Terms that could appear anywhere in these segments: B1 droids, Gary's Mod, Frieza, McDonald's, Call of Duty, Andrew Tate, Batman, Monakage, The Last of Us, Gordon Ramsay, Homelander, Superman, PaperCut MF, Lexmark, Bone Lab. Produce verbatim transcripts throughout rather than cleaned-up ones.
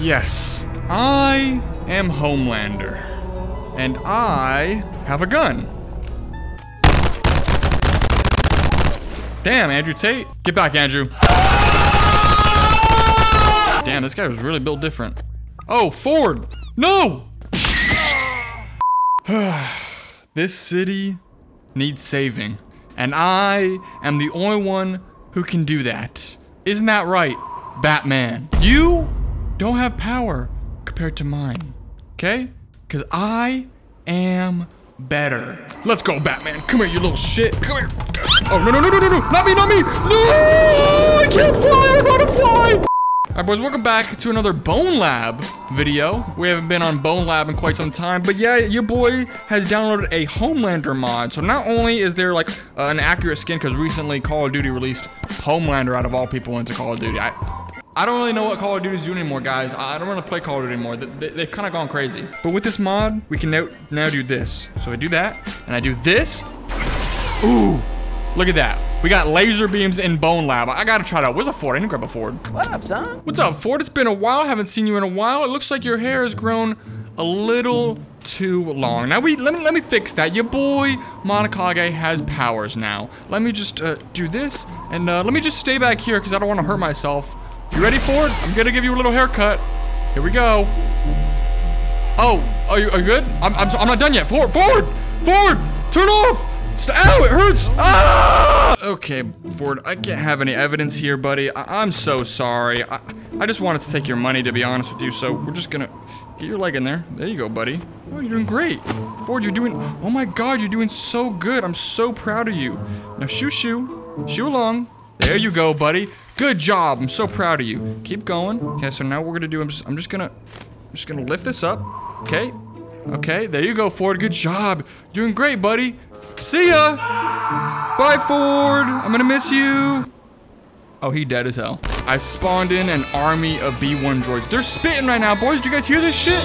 Yes, I am Homelander, and I have a gun. Damn, Andrew Tate. Get back, Andrew. Damn, this guy was really built different. Oh, Ford. No! This city needs saving, and I am the only one who can do that. Isn't that right, Batman? You don't have power compared to mine, okay? Because I am better. Let's go, Batman. Come here, you little shit. Come here. Oh, no, no, no, no, no, no. Not me, not me. No, I can't fly. I'm about to fly. All right, boys, welcome back to another Bone Lab video. We haven't been on Bone Lab in quite some time, but yeah, your boy has downloaded a Homelander mod. So not only is there like uh, an accurate skin, because recently Call of Duty released Homelander out of all people into Call of Duty. I, I don't really know what Call of Duty is doing anymore, guys. I don't want to play Call of Duty anymore. They, they, they've kind of gone crazy. But with this mod, we can now, now do this. So I do that, and I do this. Ooh, look at that. We got laser beams in Bone Lab. I gotta try it out. Where's a Ford? I need to grab a Ford. What up, son? What's up, Ford? It's been a while. Haven't seen you in a while. It looks like your hair has grown a little too long. Now, we let me let me fix that. Your boy Monakage has powers now. Let me just uh, do this, and uh, let me just stay back here because I don't want to hurt myself. You ready, Ford? I'm gonna give you a little haircut. Here we go. Oh, are you, are you good? I'm I'm, so, I'm not done yet. Ford, Ford, Ford, turn off. Ow, it hurts! Ah! Okay, Ford, I can't have any evidence here, buddy. I I'm so sorry. I, I just wanted to take your money, to be honest with you, so we're just gonna get your leg in there. There you go, buddy. Oh, you're doing great. Ford, you're doing... Oh my God, you're doing so good. I'm so proud of you. Now, shoo shoo. Shoo along. There you go, buddy. Good job. I'm so proud of you. Keep going. Okay, so now what we're gonna do... I'm just, I'm just gonna... I'm just gonna lift this up. Okay. Okay, there you go, Ford. Good job. You're doing great, buddy. See ya! Bye, Ford! I'm gonna miss you! Oh, he dead as hell. I spawned in an army of B one droids. They're spitting right now, boys! Do you guys hear this shit?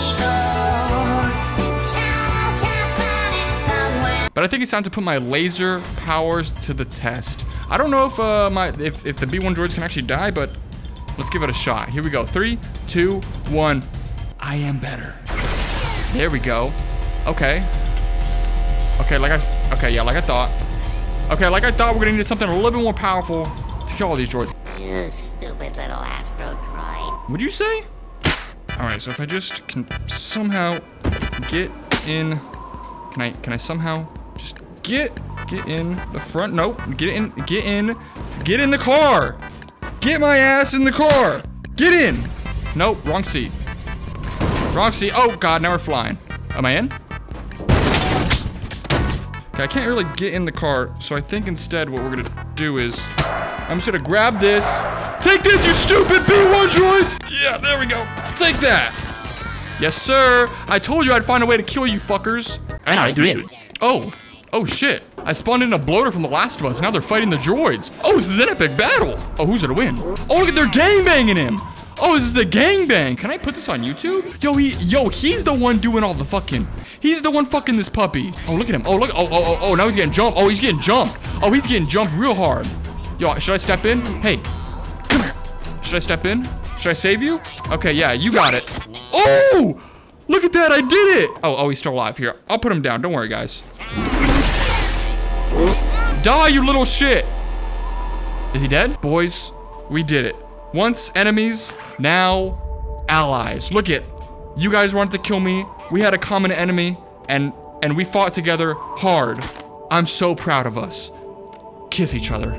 But I think it's time to put my laser powers to the test. I don't know if uh, my if, if the B one droids can actually die, but let's give it a shot. Here we go. Three, two, one. I am better. There we go. Okay. Okay, like I, okay, yeah, like I thought. Okay, like I thought, we're gonna need something a little bit more powerful to kill all these droids. You stupid little Astro droid. What'd you say? All right, so if I just can somehow get in, can I, can I somehow just get, get in the front? Nope, get in, get in, get in the car. Get my ass in the car. Get in. Nope, wrong seat. Wrong seat. Oh God, now we're flying. Am I in? I can't really get in the car, so I think instead what we're gonna do is I'm just gonna grab this. Take this, you stupid B one droids! Yeah, there we go. Take that. Yes, sir. I told you I'd find a way to kill you fuckers. And I did. Oh. Oh, shit. I spawned in a bloater from The Last of Us. Now they're fighting the droids. Oh, this is an epic battle. Oh, who's gonna win? Oh, look at they're gangbanging him. Oh, this is a gangbang. Can I put this on YouTube? Yo, he, yo, he's the one doing all the fucking. He's the one fucking this puppy. Oh, look at him. Oh, look. Oh, oh, oh, oh, now he's getting jumped. Oh, he's getting jumped. Oh, he's getting jumped real hard. Yo, should I step in? Hey, come here. Should I step in? Should I save you? Okay, yeah, you got it. Oh, look at that. I did it. Oh, oh, he's still alive. Here, I'll put him down. Don't worry, guys. Die, you little shit. Is he dead? Boys, we did it. Once enemies, now allies. Look it. You guys wanted to kill me. We had a common enemy, and and we fought together hard. I'm so proud of us. Kiss each other.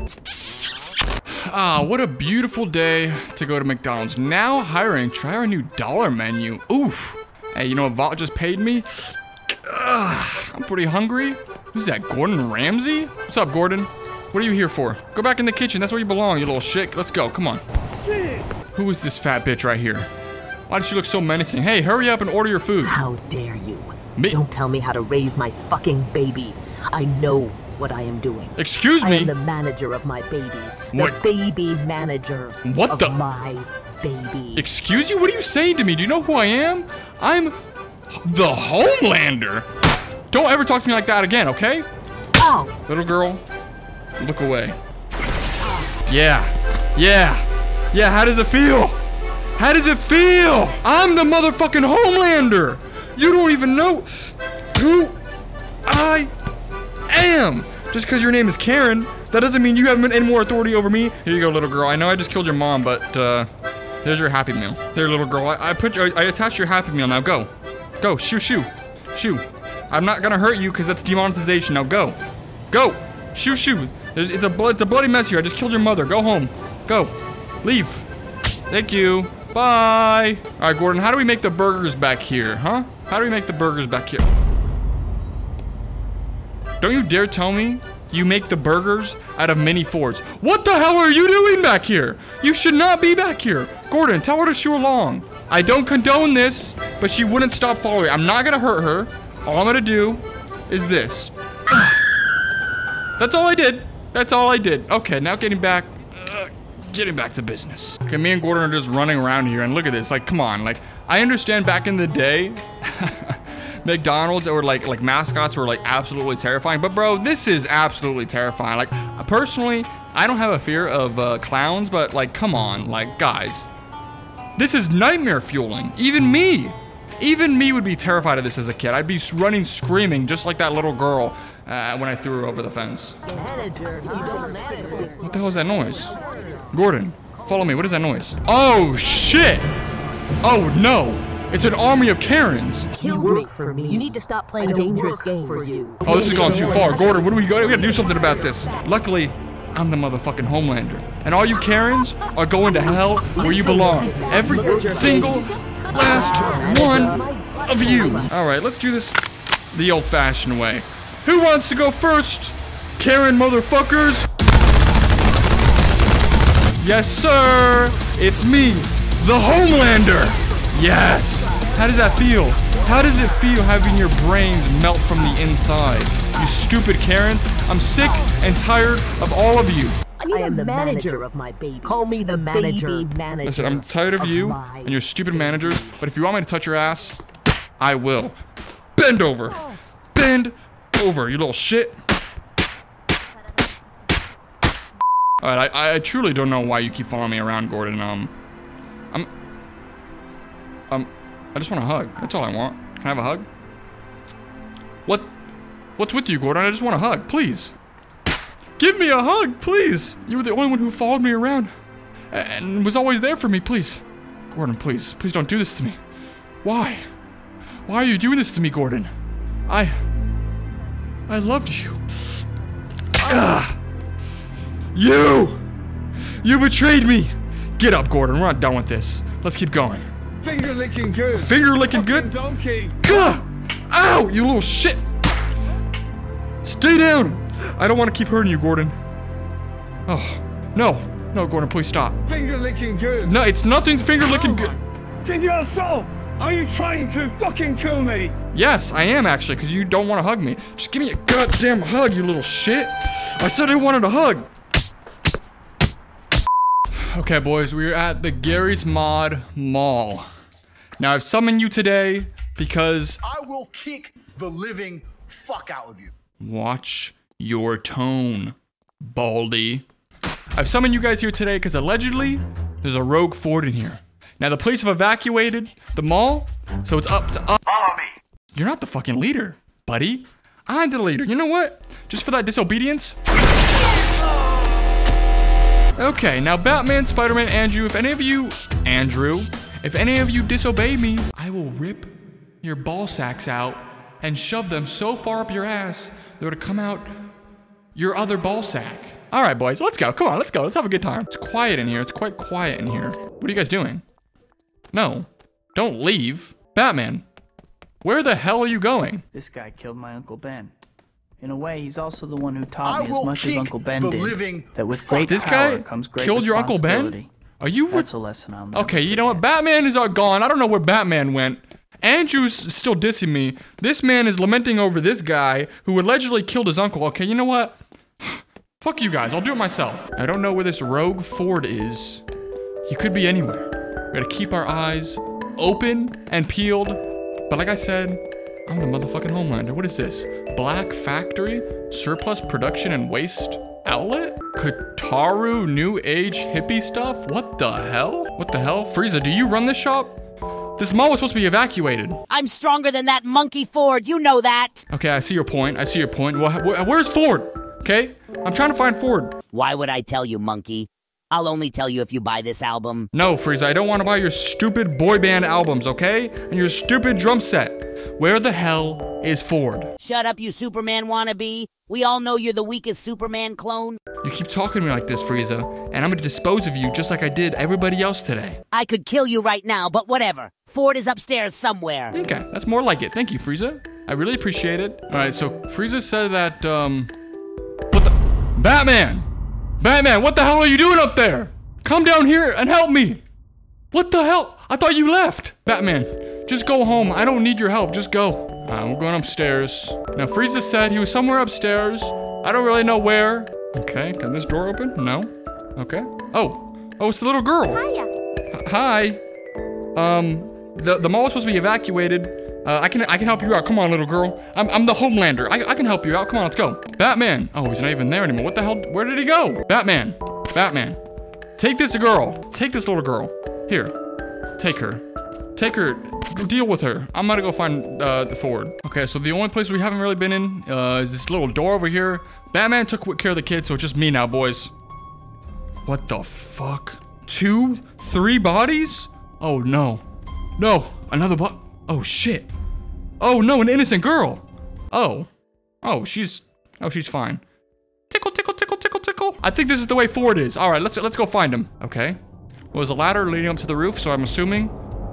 Ah, what a beautiful day to go to McDonald's. Now hiring. Try our new dollar menu. Oof. Hey, you know what Vault just paid me? Ugh, I'm pretty hungry. Who's that? Gordon Ramsay? What's up, Gordon? What are you here for? Go back in the kitchen. That's where you belong, you little shit. Let's go. Come on. Who is this fat bitch right here? Why does she look so menacing? Hey, hurry up and order your food. How dare you? Me? Don't tell me how to raise my fucking baby. I know what I am doing. Excuse me? I am the manager of my baby. The what? baby manager what of the? my baby. Excuse you? What are you saying to me? Do you know who I am? I'm the Homelander. Don't ever talk to me like that again, okay? Oh. Little girl, look away. Yeah. Yeah. Yeah, how does it feel? How does it feel? I'm the motherfucking Homelander. You don't even know who I am. Just because your name is Karen, that doesn't mean you have any more authority over me. Here you go, little girl. I know I just killed your mom, but uh, there's your Happy Meal. There, little girl. I, I put your, I attached your Happy Meal. Now go. Go. Shoo, shoo. Shoo. I'm not going to hurt you because that's demonetization. Now go. Go. Shoo, shoo. There's, it's, a, it's a bloody mess here. I just killed your mother. Go home. Go. Leave. Thank you. Bye. All right, Gordon, how do we make the burgers back here, huh? How do we make the burgers back here? Don't you dare tell me you make the burgers out of mini Fords. What the hell are you doing back here? You should not be back here. Gordon, tell her to shoo along. I don't condone this, but she wouldn't stop following. I'm not going to hurt her. All I'm going to do is this. That's all I did. That's all I did. Okay, now getting back. Uh, getting back to business. Okay, me and Gordon are just running around here, and look at this. Like, come on. Like, I understand back in the day, McDonald's or like like mascots were like absolutely terrifying. But bro, this is absolutely terrifying. Like, personally, I don't have a fear of uh, clowns, but like, come on, like guys, this is nightmare fueling. Even me, even me would be terrified of this as a kid. I'd be running screaming just like that little girl uh, when I threw her over the fence. What the hell is that noise? Gordon, follow me. What is that noise? Oh shit! Oh no! It's an army of Karens. You work for me. You need to stop playing dangerous games for you. Oh, this has gone too far. Gordon, what do we got? We gotta do something about this. Luckily, I'm the motherfucking Homelander. And all you Karens are going to hell where you belong. Every single last one of you. Alright, let's do this the old-fashioned way. Who wants to go first? Karen motherfuckers? Yes, sir. It's me, the Homelander. Yes! How does that feel? How does it feel having your brains melt from the inside? You stupid Karens. I'm sick and tired of all of you. I am the manager of my baby. Call me the manager. manager Listen, I'm tired of, of you and your stupid managers, but if you want me to touch your ass, I will. Bend over. Bend over, you little shit. Alright, I, I truly don't know why you keep following me around, Gordon. Um, I'm... Um, I just want a hug. That's all I want. Can I have a hug? What? What's with you, Gordon? I just want a hug. Please. Give me a hug, please. You were the only one who followed me around and was always there for me. Please. Gordon, please. Please don't do this to me. Why? Why are you doing this to me, Gordon? I... I loved you. Ah! You! You betrayed me! Get up, Gordon. We're not done with this. Let's keep going. Finger licking good. Finger licking good. Donkey. Gah! Ow! You little shit. Stay down. I don't want to keep hurting you, Gordon. Oh no, no, Gordon, please stop. Finger licking good. No, it's nothing's finger licking good. Did you assault? Are you trying to fucking kill me? Yes, I am actually, because you don't want to hug me. Just give me a goddamn hug, you little shit. I said I wanted a hug. Okay, boys, we're at the Gary's Mod Mall. Now, I've summoned you today because I will kick the living fuck out of you. Watch your tone, Baldy. I've summoned you guys here today because allegedly there's a rogue Ford in here. Now, the police have evacuated the mall, so it's up to us. Follow me. You're not the fucking leader, buddy. I'm the leader. You know what? Just for that disobedience. Okay, now Batman, Spider-Man, Andrew, if any of you... Andrew, if any of you disobey me, I will rip your ball sacks out and shove them so far up your ass they're to come out your other ball sack. All right, boys, let's go. Come on, let's go. Let's have a good time. It's quiet in here. It's quite quiet in here. What are you guys doing? No, don't leave. Batman, where the hell are you going? This guy killed my Uncle Ben. In a way, he's also the one who taught me as much as Uncle Ben did that with great power comes great responsibility. This guy killed your Uncle Ben? Are you? That's a lesson I'm learning. Okay, you know what? Batman is all gone. I don't know where Batman went. Andrew's still dissing me. This man is lamenting over this guy who allegedly killed his uncle. Okay, you know what? Fuck you guys. I'll do it myself. I don't know where this rogue Ford is. He could be anywhere. We gotta keep our eyes open and peeled. But like I said, I'm the motherfucking Homelander. What is this? Black Factory? Surplus Production and Waste? outlet? Kotaru, new age, hippie stuff? What the hell? What the hell? Frieza, do you run this shop? This mall was supposed to be evacuated. I'm stronger than that monkey Ford, you know that. Okay, I see your point, I see your point. Where's Ford? Okay, I'm trying to find Ford. Why would I tell you, monkey? I'll only tell you if you buy this album. No, Frieza, I don't want to buy your stupid boy band albums, okay? And your stupid drum set. Where the hell is Ford? Shut up, you Superman wannabe. We all know you're the weakest Superman clone. You keep talking to me like this, Frieza, and I'm gonna dispose of you just like I did everybody else today. I could kill you right now, but whatever. Ford is upstairs somewhere. Okay, that's more like it. Thank you, Frieza. I really appreciate it. All right, so Frieza said that, um... What the... Batman! Batman, what the hell are you doing up there? Come down here and help me. What the hell? I thought you left. Batman, just go home. I don't need your help. Just go. All right, we're going upstairs. Now, Frieza said he was somewhere upstairs. I don't really know where. Okay, can this door open? No. Okay. Oh. Oh, it's the little girl. Hiya. Hi. Um, the, the mall was supposed to be evacuated. Uh, I can I can help you out. Come on, little girl. I'm, I'm the Homelander. I, I can help you out. Come on, let's go. Batman. Oh, he's not even there anymore. What the hell? Where did he go? Batman. Batman. Take this girl. Take this little girl. Here. Take her. Take her. Deal with her. I'm gonna go find uh, the Ford. Okay, so the only place we haven't really been in uh, is this little door over here. Batman took care of the kid, so it's just me now, boys. What the fuck? Two? Three bodies? Oh, no. No. Another bo- Oh, shit. Oh no, an innocent girl. Oh, oh, she's, oh, she's fine. Tickle, tickle, tickle, tickle, tickle. I think this is the way Ford is. All right, let's let's go find him. Okay, well, there's a ladder leading up to the roof, so I'm assuming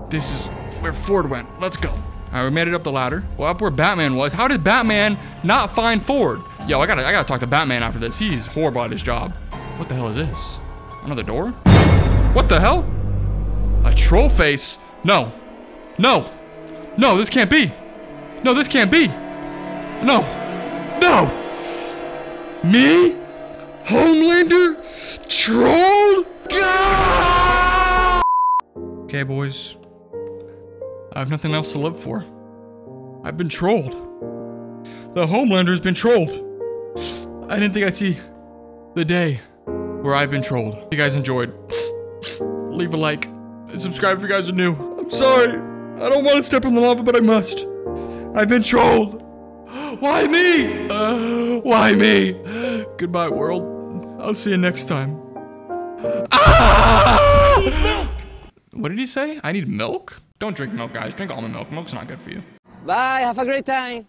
this is where Ford went. Let's go. All right, we made it up the ladder. Well, up where Batman was. How did Batman not find Ford? Yo, I gotta I gotta talk to Batman after this. He's horrible at his job. What the hell is this? Another door? What the hell? A troll face? No, no, no. This can't be. No, this can't be. No. No. Me? Homelander? Troll? Ah! Okay, boys. I have nothing else to live for. I've been trolled. The Homelander's been trolled. I didn't think I'd see the day where I've been trolled. If you guys enjoyed, leave a like and subscribe if you guys are new. I'm sorry. I don't want to step in the lava, but I must. I've been trolled. Why me? Uh, why me? Goodbye, world. I'll see you next time. Ah! I need milk. What did he say? I need milk? Don't drink milk, guys. Drink almond milk. Milk's not good for you. Bye. Have a great time.